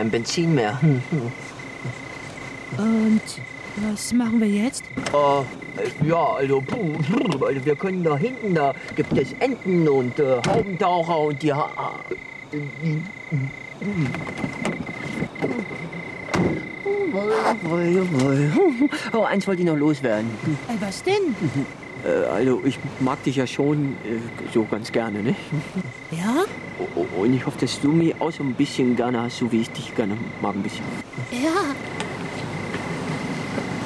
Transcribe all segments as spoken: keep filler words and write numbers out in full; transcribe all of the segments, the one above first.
kein Benzin mehr. Und was machen wir jetzt? Uh, ja, also, also wir können da hinten, da gibt es Enten und äh, Haubentaucher und die... Ha Oh, eins wollte ich noch loswerden. Was denn? Äh, also, ich mag dich ja schon äh, so ganz gerne, nicht? Ja? Oh, und ich hoffe, dass du mich auch so ein bisschen gerne hast, so wie ich dich gerne mag, ein bisschen. Ja.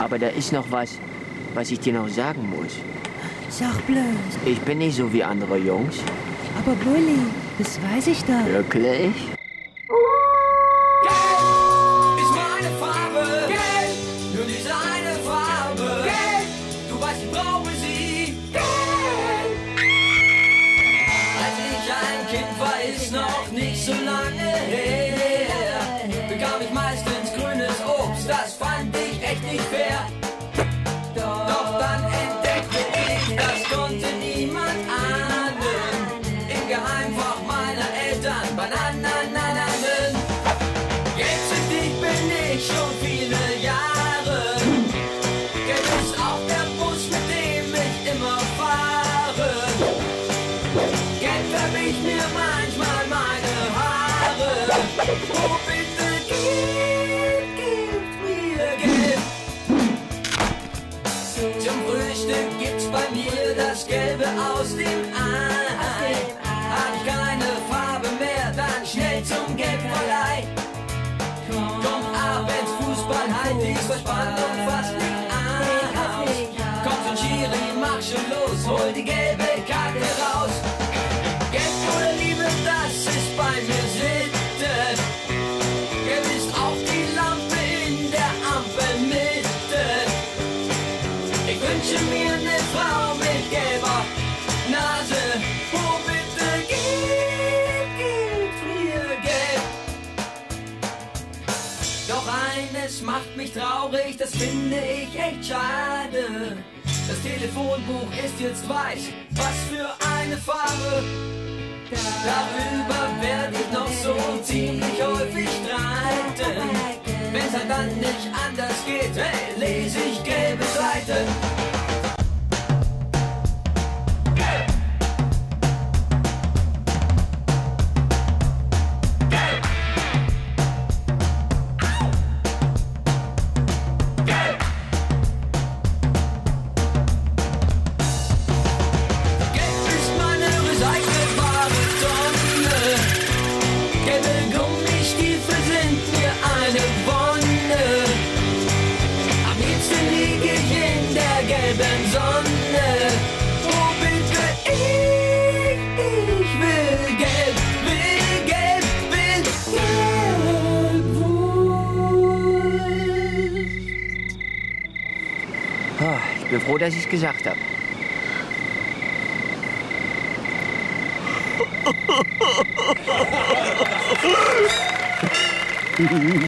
Aber da ist noch was, was ich dir noch sagen muss. Sag bloß. Ich bin nicht so wie andere Jungs. Aber Bully, das weiß ich doch. Wirklich? Oh, bitte gib, gib mir Geld. Zum Frühstück gibt's bei mir das Gelbe aus dem Ei. Hab ich keine Farbe mehr, dann schnell zum Geldverleih. Komm ab ins Fußball, halt die Verspannung fast nicht aus. Komm zum Schiri, mach schon los, hol die gelbe Karte raus. Geld oder Liebe, das ist bei mir Sinn. Ich wünsche mir eine Frau mit gelber Nase. Oh, bitte gib, gib mir Geld. Doch eines macht mich traurig, das finde ich echt schade. Das Telefonbuch ist jetzt weiß, was für eine Farbe. Darüber werde ich noch so ziemlich häufig streiten. Wenn's dann nicht anders geht, hey, lese ich gelbe Seiten. Ich bin froh, dass ich es gesagt habe.